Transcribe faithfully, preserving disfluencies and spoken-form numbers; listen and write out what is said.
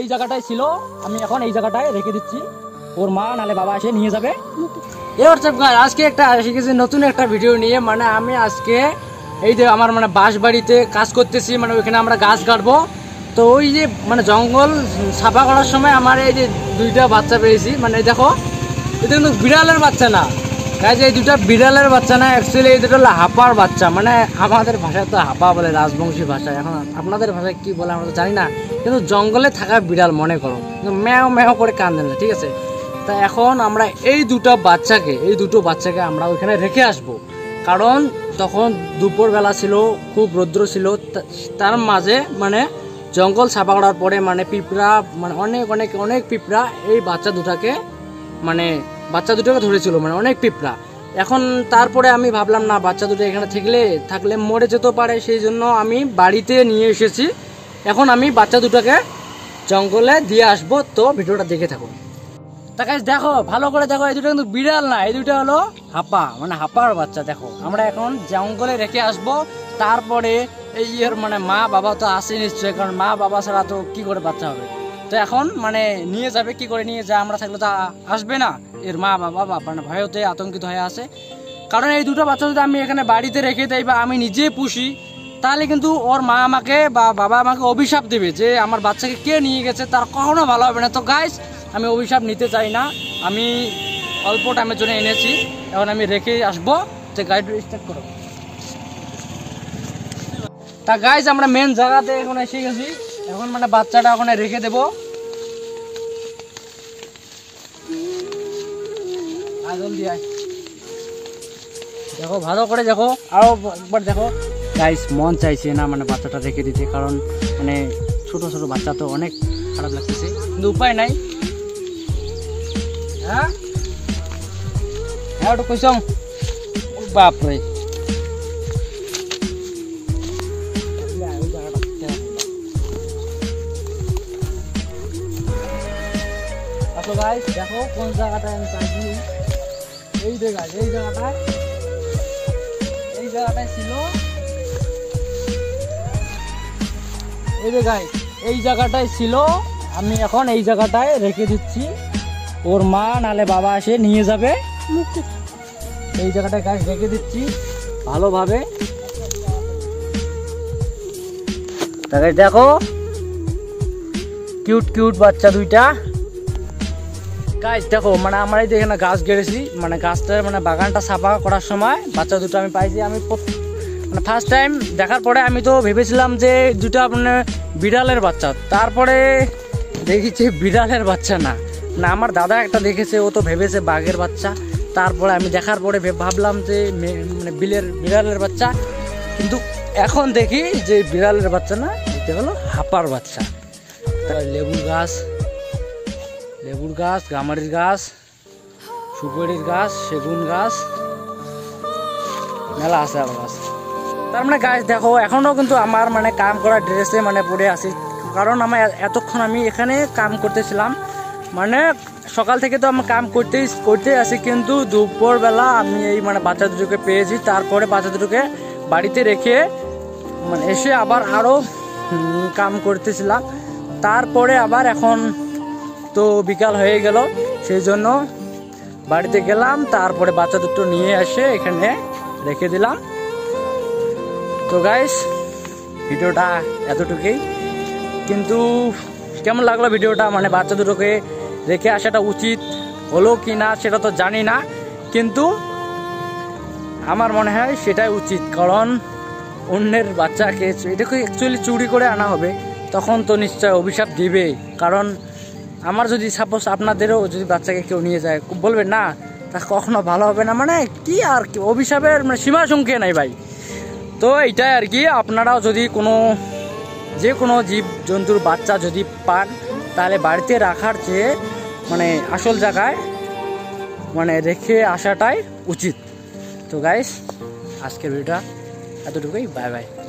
এই জায়গাটায় ছিল, আমি এখন এই জায়গাটায় রেখে দিচ্ছি, ওর মা নালে বাবা এসে নিয়ে যাবে। এই হোয়াটসঅ্যাপ গাইস, আজকে একটা এসে গেছি নতুন একটা ভিডিও নিয়ে। মানে আমি আজকে এই যে আমার মানে বাঁশ বাড়িতে কাজ করতেছি, মানে ওইখানে আমরা গাছ কাটবো। তো ওই যে মানে জঙ্গল সাফা করার সময় আমার এই যে দুইটা বাচ্চা পেয়েছি, মানে দেখো এটা কিন্তু বিড়ালের বাচ্চা না গাইস, এই দুটা বিড়ালের বাচ্চা না, অ্যাকচুয়ালি এই দুটো হলো হাঁপার বাচ্চা। মানে আমাদের ভাষায় তো হাঁপা বলে, রাজবংশী ভাষায়। এখন আপনাদের ভাষায় কী বলে আমরা তো জানি না, কিন্তু জঙ্গলে থাকা বিড়াল মনে করো, কিন্তু ম্যাও ম্যাও করে কান দেন না, ঠিক আছে। তা এখন আমরা এই দুটো বাচ্চাকে এই দুটো বাচ্চাকে আমরা ওইখানে রেখে আসবো, কারণ তখন দুপুরবেলা ছিল, খুব রৌদ্র ছিল। তার মাঝে মানে জঙ্গল সাফা করার পরে মানে পিঁপড়া মানে অনেক অনেক অনেক পিঁপড়া এই বাচ্চা দুটাকে মানে বাচ্চা দুটোকে ধরেছিল, মানে অনেক পিঁপড়া। এখন তারপরে আমি ভাবলাম না, বাচ্চা দুটো এখানে থাকলে থাকলে মরে যেতে পারে, সেই জন্য আমি বাড়িতে নিয়ে এসেছি। এখন আমি বাচ্চা দুটোকে জঙ্গলে দিয়ে আসবো, তো ভিডিওটা দেখে থাকো। তা গাইস দেখো, ভালো করে দেখো, এই দুটো কিন্তু বিড়াল না, এই দুটো হলো হাঁপা, মানে হাঁপার বাচ্চা। দেখো আমরা এখন জঙ্গলে রেখে আসবো, তারপরে এই এর মানে মা বাবা তো আসে নিশ্চয়ই, কারণ মা বাবা ছাড়া তো কী করে বাচ্চা হবে। তো এখন মানে নিয়ে যাবে কি করে, নিয়ে যা আমরা থাকলে তো আসবে না, এর মা বাবা বাবা মানে ভয়তে আতঙ্কিত হয়ে আসে। কারণ এই দুটো বাচ্চা যদি আমি এখানে বাড়িতে রেখে দেই বা আমি নিজে পুষি, তাহলে কিন্তু ওর মা আমাকে বা বাবা আমাকে অভিশাপ দেবে যে আমার বাচ্চাকে কে নিয়ে গেছে, তার কখনো ভালো হবে না। তো গাইস আমি অভিশাপ নিতে চাই না, আমি অল্প টাইমের জন্য এনেছি, এখন আমি রেখে আসবো। তো গাইড স্টার্ট করো। তা গাইস আমরা মেন জায়গাতে এখন এসে গেছি, এখন মানে বাচ্চাটা ওখানে রেখে দেব। দেখো ভালো করে দেখো, আরো একবার দেখো গাইস, মন চাইছে না মানে বাচ্চাটা রেখে দিতে, কারণ মানে ছোট ছোট বাচ্চা তো অনেক খারাপ লাগতেছে, কিন্তু উপায় নাই। হ্যাঁ হ্যাঁ ওটা কইস, বাপরে গাইস দেখো কোন জায়গাটায় আমি চাইছি, এই যে গাইস এই জায়গাটায় এই জায়গাটায় ছিল, এই যে গাইস এই জায়গাটায় ছিল, আমি এখন এই জায়গাটায় রেখে দিচ্ছি, ওর মা নালে বাবা এসে নিয়ে যাবে। এই জায়গাটায় গাইস রেখে দিচ্ছি ভালোভাবে। তা গাইস দেখো কিউট কিউট বাচ্চা দুইটা। গাছ দেখো মানে আমরা এই যে এখানে গাছ গেড়েছি, মানে গাছটার মানে বাগানটা সাফা করার সময় বাচ্চা দুটো আমি পাইছি। আমি মানে ফার্স্ট টাইম দেখার পরে আমি তো ভেবেছিলাম যে দুটো মানে বিড়ালের বাচ্চা, তারপরে দেখেছি বিড়ালের বাচ্চা না, না আমার দাদা একটা দেখেছে, ও তো ভেবেছে বাঘের বাচ্চা, তারপরে আমি দেখার পরে ভাবলাম যে মানে বিলের বিড়ালের বাচ্চা, কিন্তু এখন দেখি যে বিড়ালের বাচ্চা না, এটা হলো হাঁপার বাচ্চা। লেবু গাছ, লেবুর গাছ, গামারির গাছ, সুপারির গাছ, সেগুন গাছ, মেলা আছে আরো গাছ। তার মানে গাছ দেখো এখনো কিন্তু আমার মানে কাম করা ড্রেসে মানে পড়ে আছি, কারণ আমার এতক্ষণ আমি এখানে কাম করতেছিলাম, মানে সকাল থেকে তো আমি কাম করতেই করতেই আসি, কিন্তু দুপুরবেলা আমি এই মানে বাচ্চা দুটোকে পেয়েছি, তারপরে বাচ্চা দুটোকে বাড়িতে রেখে মানে এসে আবার আরও কাম করতেছিলাম, তারপরে আবার এখন তো বিকাল হয়ে গেল, সেই জন্য বাড়িতে গেলাম, তারপরে বাচ্চা দুটো নিয়ে এসে এখানে রেখে দিলাম। তো গাইস ভিডিওটা এতটুকুই, কিন্তু কেমন লাগলো ভিডিওটা, মানে বাচ্চা দুটোকে রেখে আসাটা উচিত হলো কি না সেটা তো জানি না, কিন্তু আমার মনে হয় সেটাই উচিত, কারণ অন্যের বাচ্চাকে এটাকে অ্যাকচুয়ালি চুরি করে আনা হবে, তখন তো নিশ্চয় অভিশাপ দিবেই। কারণ আমার যদি সাপোজ আপনাদেরও যদি বাচ্চাকে কেউ নিয়ে যায়, বলবেন না তা কখনো ভালো হবে না, মানে কি আর কি অভিশাপের মানে সীমা সংখ্যা নাই ভাই। তো এইটাই আর কি, আপনারাও যদি কোনো যে কোনো জীব জন্তুর বাচ্চা যদি পান, তাহলে বাড়িতে রাখার চেয়ে মানে আসল জায়গায় মানে রেখে আসাটাই উচিত। তো গাইস আজকের ভিডিওটা এতটুকুই, বাই বাই।